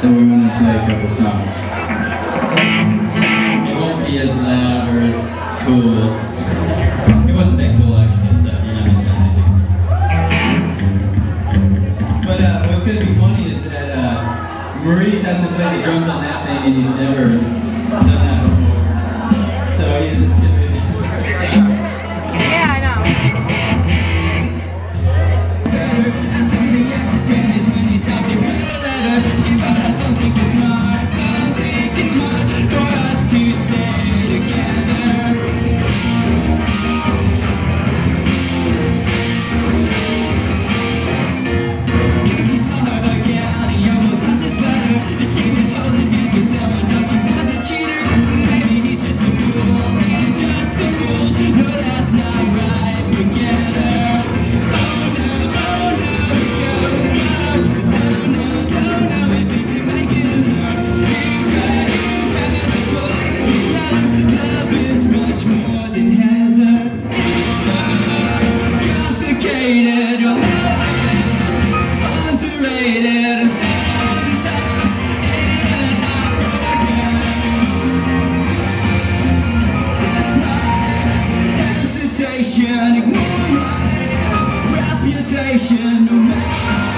So we're going to play a couple songs. It won't be as loud or as cool. It wasn't that cool actually, so you're not missing anything. But what's going to be funny is that Maurice has to play the drums on that thing and he's never done that before. So yeah, this is going to be the first thing. Ignore my reputation.